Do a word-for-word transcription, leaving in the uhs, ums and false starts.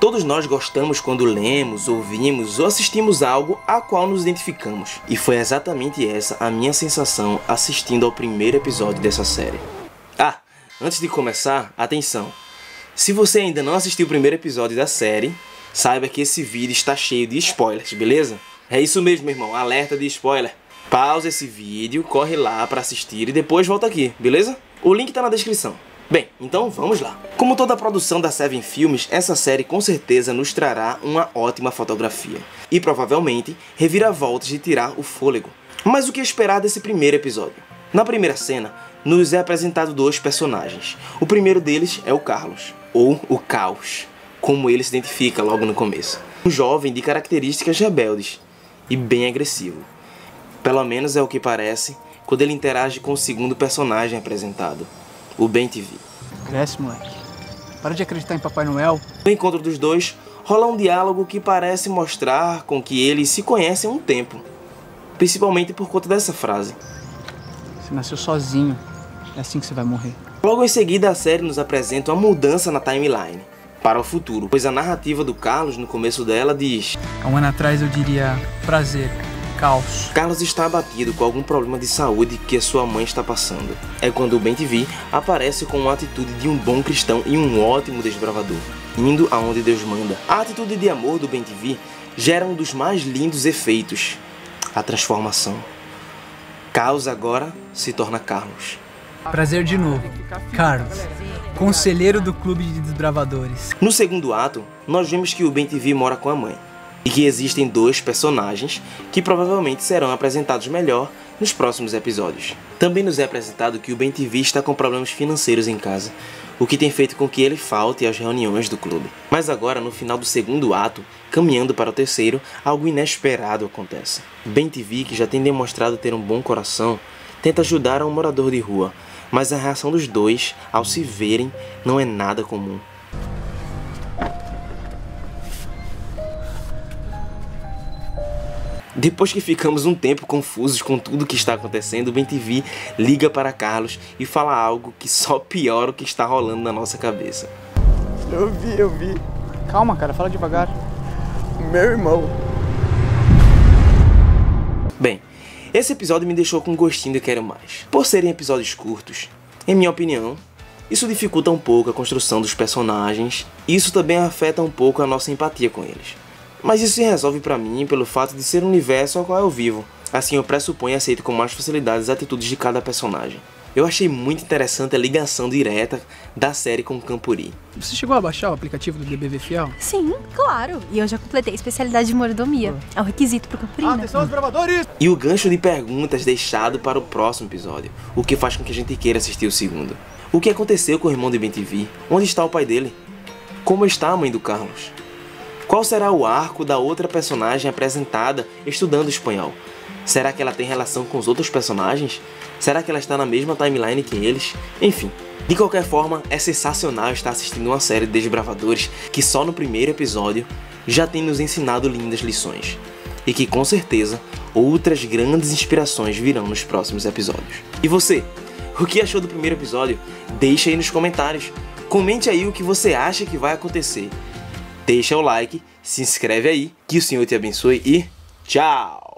Todos nós gostamos quando lemos, ouvimos ou assistimos algo a qual nos identificamos. E foi exatamente essa a minha sensação assistindo ao primeiro episódio dessa série. Ah, antes de começar, atenção! Se você ainda não assistiu o primeiro episódio da série, saiba que esse vídeo está cheio de spoilers, beleza? É isso mesmo, meu irmão, alerta de spoiler! Pausa esse vídeo, corre lá para assistir e depois volta aqui, beleza? O link tá na descrição. Bem, então vamos lá. Como toda a produção da Seven Films, essa série com certeza nos trará uma ótima fotografia. E provavelmente reviravoltas de tirar o fôlego. Mas o que esperar desse primeiro episódio? Na primeira cena, nos é apresentado dois personagens. O primeiro deles é o Carlos, ou o Caos, como ele se identifica logo no começo. Um jovem de características rebeldes e bem agressivo. Pelo menos é o que parece quando ele interage com o segundo personagem apresentado. O B T V. Cresce, moleque. Para de acreditar em Papai Noel. No encontro dos dois, rola um diálogo que parece mostrar com que eles se conhecem há um tempo. Principalmente por conta dessa frase. Você nasceu sozinho. É assim que você vai morrer. Logo em seguida, a série nos apresenta uma mudança na timeline. Para o futuro. Pois a narrativa do Carlos, no começo dela, diz... Há um ano atrás eu diria... prazer. Caos. Carlos está abatido com algum problema de saúde que a sua mãe está passando. É quando o B T V aparece com a atitude de um bom cristão e um ótimo desbravador, indo aonde Deus manda. A atitude de amor do B T V gera um dos mais lindos efeitos, a transformação. Caos agora se torna Carlos. Prazer de novo, Carlos, conselheiro do clube de desbravadores. No segundo ato, nós vemos que o B T V mora com a mãe. E que existem dois personagens que provavelmente serão apresentados melhor nos próximos episódios. Também nos é apresentado que o B T V está com problemas financeiros em casa, o que tem feito com que ele falte às reuniões do clube. Mas agora, no final do segundo ato, caminhando para o terceiro, algo inesperado acontece. B T V, que já tem demonstrado ter um bom coração, tenta ajudar um morador de rua, mas a reação dos dois, ao se verem, não é nada comum. Depois que ficamos um tempo confusos com tudo que está acontecendo, o B T V liga para Carlos e fala algo que só piora o que está rolando na nossa cabeça. Eu vi, eu vi. Calma, cara, fala devagar. Meu irmão. Bem, esse episódio me deixou com um gostinho de quero mais. Por serem episódios curtos, em minha opinião, isso dificulta um pouco a construção dos personagens e isso também afeta um pouco a nossa empatia com eles. Mas isso se resolve pra mim pelo fato de ser um universo ao qual eu vivo. Assim eu pressuponho e aceito com mais facilidade as atitudes de cada personagem. Eu achei muito interessante a ligação direta da série com Campuri. Você chegou a baixar o aplicativo do D B V Fiel? Sim, claro. E eu já completei a especialidade de mordomia. É o requisito pro Campuri, né? Atenção, os gravadores! E o gancho de perguntas deixado para o próximo episódio, o que faz com que a gente queira assistir o segundo. O que aconteceu com o irmão de B T V? Onde está o pai dele? Como está a mãe do Carlos? Qual será o arco da outra personagem apresentada estudando espanhol? Será que ela tem relação com os outros personagens? Será que ela está na mesma timeline que eles? Enfim, de qualquer forma, é sensacional estar assistindo uma série de desbravadores que só no primeiro episódio já tem nos ensinado lindas lições. E que com certeza, outras grandes inspirações virão nos próximos episódios. E você? O que achou do primeiro episódio? Deixa aí nos comentários. Comente aí o que você acha que vai acontecer. Deixa o like, se inscreve aí, que o Senhor te abençoe e tchau!